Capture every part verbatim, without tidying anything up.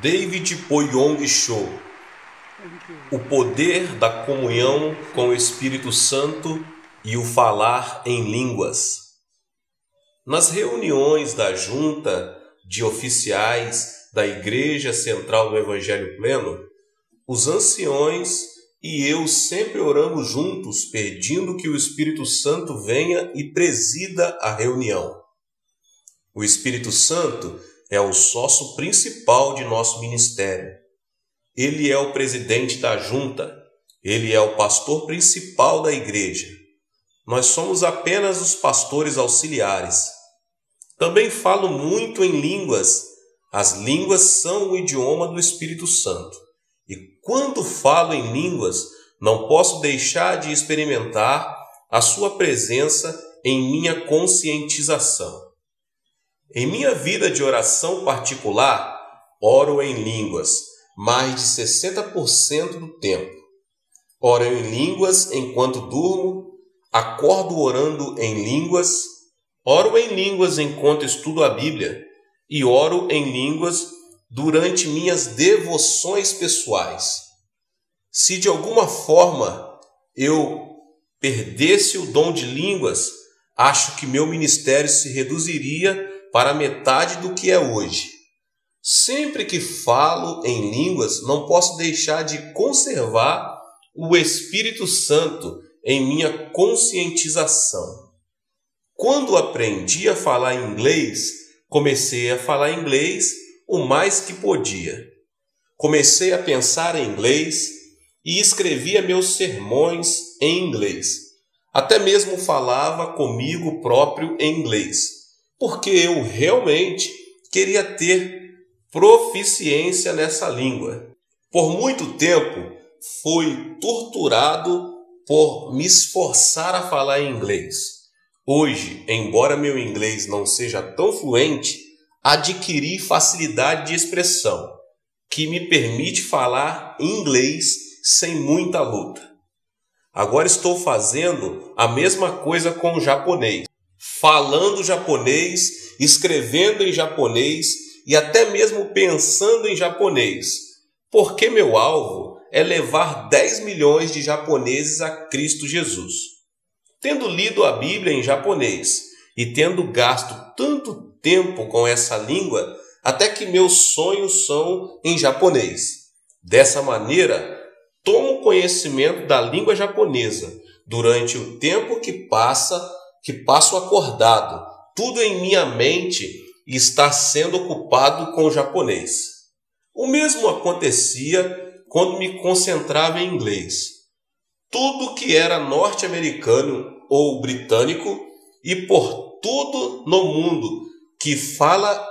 David Paul Yonggi Cho, o poder da comunhão com o Espírito Santo e o falar em línguas. Nas reuniões da junta de oficiais da Igreja Central do Evangelho Pleno, os anciões e eu sempre oramos juntos, pedindo que o Espírito Santo venha e presida a reunião. O Espírito Santo é o sócio principal de nosso ministério. Ele é o presidente da junta. Ele é o pastor principal da igreja. Nós somos apenas os pastores auxiliares. Também falo muito em línguas. As línguas são o idioma do Espírito Santo. E quando falo em línguas, não posso deixar de experimentar a sua presença em minha conscientização. Em minha vida de oração particular, oro em línguas mais de sessenta por cento do tempo. Oro em línguas enquanto durmo, acordo orando em línguas, oro em línguas enquanto estudo a Bíblia e oro em línguas durante minhas devoções pessoais. Se de alguma forma eu perdesse o dom de línguas, acho que meu ministério se reduziria para metade do que é hoje. Sempre que falo em línguas, não posso deixar de conservar o Espírito Santo em minha conscientização. Quando aprendi a falar inglês, comecei a falar inglês o mais que podia. Comecei a pensar em inglês e escrevia meus sermões em inglês. Até mesmo falava comigo próprio em inglês, porque eu realmente queria ter proficiência nessa língua. Por muito tempo, fui torturado por me esforçar a falar em inglês. Hoje, embora meu inglês não seja tão fluente, adquiri facilidade de expressão, que me permite falar inglês sem muita luta. Agora estou fazendo a mesma coisa com o japonês. Falando japonês, escrevendo em japonês e até mesmo pensando em japonês, porque meu alvo é levar dez milhões de japoneses a Cristo Jesus. Tendo lido a Bíblia em japonês e tendo gasto tanto tempo com essa língua, até que meus sonhos são em japonês. Dessa maneira, tomo conhecimento da língua japonesa durante o tempo que passa que passo acordado. Tudo em minha mente está sendo ocupado com o japonês. O mesmo acontecia quando me concentrava em inglês. Tudo que era norte-americano ou britânico e por tudo no mundo que fala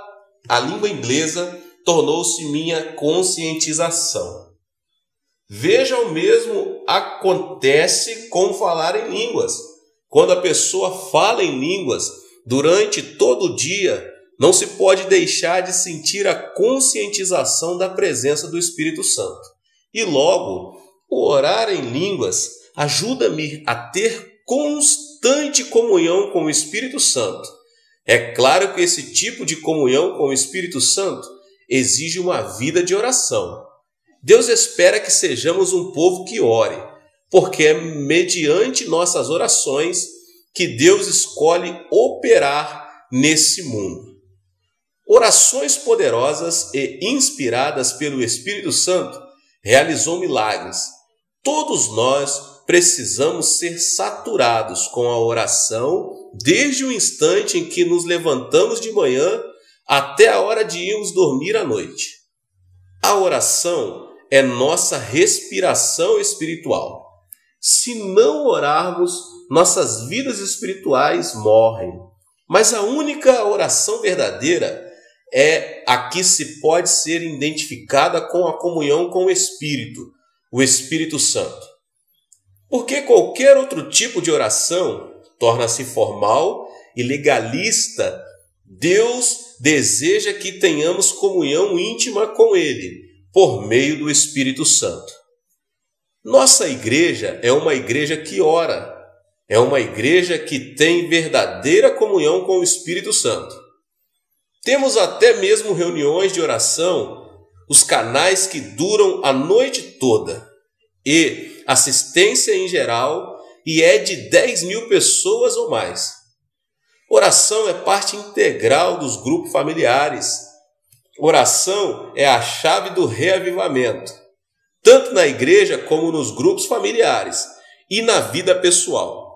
a língua inglesa tornou-se minha conscientização. Veja, o mesmo acontece com falar em línguas. Quando a pessoa fala em línguas durante todo o dia, não se pode deixar de sentir a conscientização da presença do Espírito Santo. E logo, o orar em línguas ajuda-me a ter constante comunhão com o Espírito Santo. É claro que esse tipo de comunhão com o Espírito Santo exige uma vida de oração. Deus espera que sejamos um povo que ore, porque é mediante nossas orações que Deus escolhe operar nesse mundo. Orações poderosas e inspiradas pelo Espírito Santo realizou milagres. Todos nós precisamos ser saturados com a oração desde o instante em que nos levantamos de manhã até a hora de irmos dormir à noite. A oração é nossa respiração espiritual. Se não orarmos, nossas vidas espirituais morrem. Mas a única oração verdadeira é a que se pode ser identificada com a comunhão com o Espírito, o Espírito Santo. Porque qualquer outro tipo de oração torna-se formal e legalista. Deus deseja que tenhamos comunhão íntima com Ele, por meio do Espírito Santo. Nossa igreja é uma igreja que ora, é uma igreja que tem verdadeira comunhão com o Espírito Santo. Temos até mesmo reuniões de oração os canais que duram a noite toda e assistência em geral, e é de dez mil pessoas ou mais. Oração é parte integral dos grupos familiares. Oração é a chave do reavivamento, tanto na igreja como nos grupos familiares e na vida pessoal.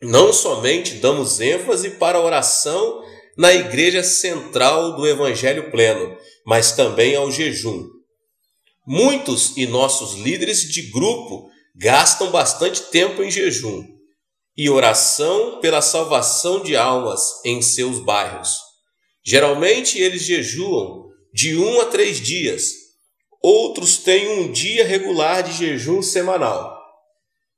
Não somente damos ênfase para a oração na Igreja Central do Evangelho Pleno, mas também ao jejum. Muitos e nossos líderes de grupo gastam bastante tempo em jejum e oração pela salvação de almas em seus bairros. Geralmente eles jejuam de um a três dias. Outros têm um dia regular de jejum semanal.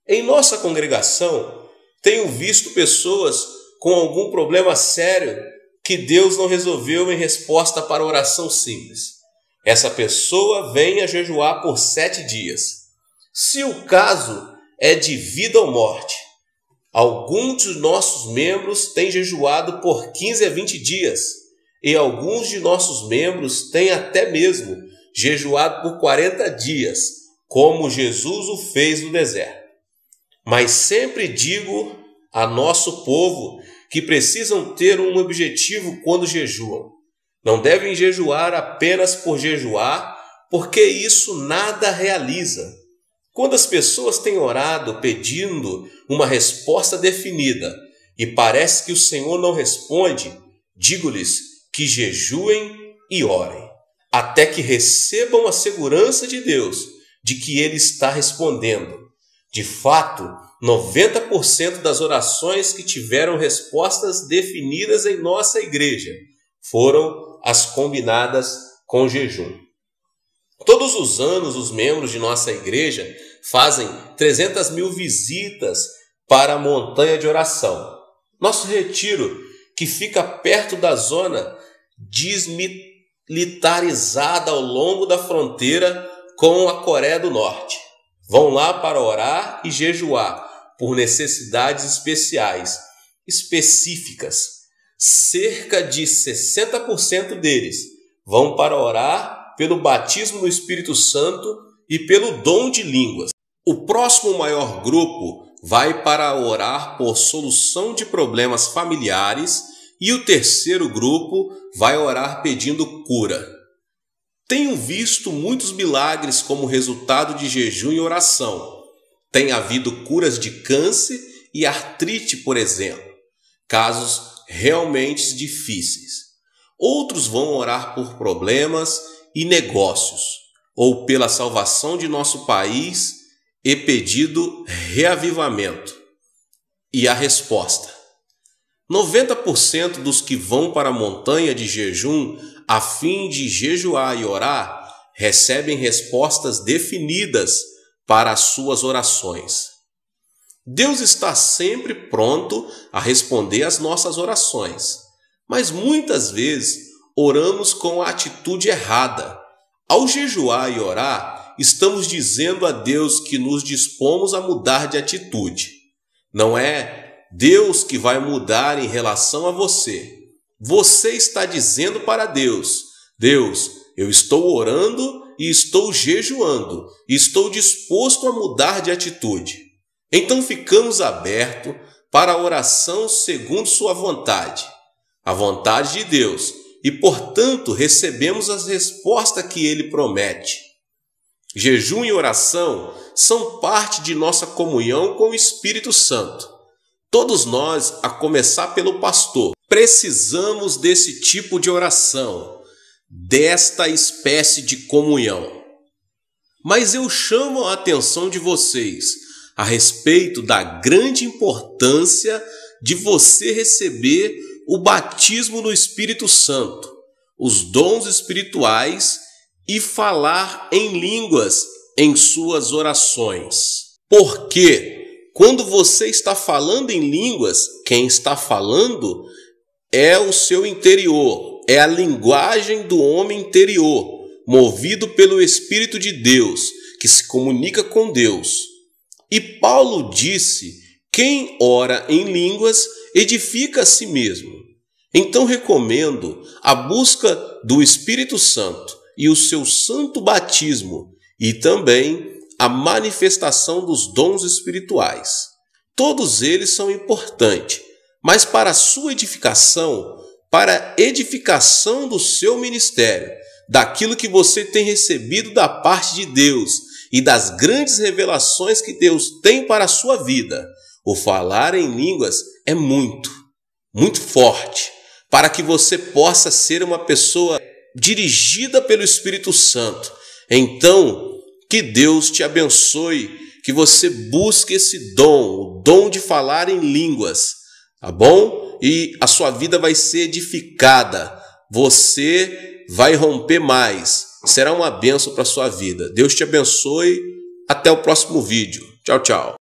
Em nossa congregação, tenho visto pessoas com algum problema sério que Deus não resolveu em resposta para a oração simples. Essa pessoa vem a jejuar por sete dias. Se o caso é de vida ou morte, alguns de nossos membros têm jejuado por quinze a vinte dias e alguns de nossos membros têm até mesmo jejuado por quarenta dias, como Jesus o fez no deserto. Mas sempre digo a nosso povo que precisam ter um objetivo quando jejuam. Não devem jejuar apenas por jejuar, porque isso nada realiza. Quando as pessoas têm orado pedindo uma resposta definida e parece que o Senhor não responde, digo-lhes que jejuem e orem, até que recebam a segurança de Deus de que Ele está respondendo. De fato, noventa por cento das orações que tiveram respostas definidas em nossa igreja foram as combinadas com jejum. Todos os anos, os membros de nossa igreja fazem trezentas mil visitas para a montanha de oração. Nosso retiro, que fica perto da zona desmilitarizada ao longo da fronteira com a Coreia do Norte. Vão lá para orar e jejuar por necessidades especiais, específicas. Cerca de sessenta por cento deles vão para orar pelo batismo no Espírito Santo e pelo dom de línguas. O próximo maior grupo vai para orar por solução de problemas familiares e o terceiro grupo vai orar pedindo cura. Tenho visto muitos milagres como resultado de jejum e oração. Tem havido curas de câncer e artrite, por exemplo. Casos realmente difíceis. Outros vão orar por problemas e negócios, ou pela salvação de nosso país e pedido reavivamento. E a resposta? noventa por cento dos que vão para a montanha de jejum a fim de jejuar e orar recebem respostas definidas para as suas orações. Deus está sempre pronto a responder às nossas orações, mas muitas vezes oramos com a atitude errada. Ao jejuar e orar, estamos dizendo a Deus que nos dispomos a mudar de atitude. Não é Deus que vai mudar em relação a você. Você está dizendo para Deus: Deus, eu estou orando e estou jejuando, e estou disposto a mudar de atitude. Então ficamos abertos para a oração segundo sua vontade, a vontade de Deus, e, portanto, recebemos as respostas que Ele promete. Jejum e oração são parte de nossa comunhão com o Espírito Santo. Todos nós, a começar pelo pastor, precisamos desse tipo de oração, desta espécie de comunhão. Mas eu chamo a atenção de vocês a respeito da grande importância de você receber o batismo no Espírito Santo, os dons espirituais e falar em línguas em suas orações. Porque quando você está falando em línguas, quem está falando é o seu interior, é a linguagem do homem interior, movido pelo Espírito de Deus, que se comunica com Deus. E Paulo disse: quem ora em línguas edifica a si mesmo. Então recomendo a busca do Espírito Santo e o seu santo batismo, e também a manifestação dos dons espirituais. Todos eles são importantes, mas para a sua edificação, para a edificação do seu ministério, daquilo que você tem recebido da parte de Deus e das grandes revelações que Deus tem para a sua vida. O falar em línguas é muito, muito forte, para que você possa ser uma pessoa dirigida pelo Espírito Santo. Então, que Deus te abençoe, que você busque esse dom, o dom de falar em línguas, tá bom? E a sua vida vai ser edificada, você vai romper mais, será uma bênção para a sua vida. Deus te abençoe, até o próximo vídeo. Tchau, tchau.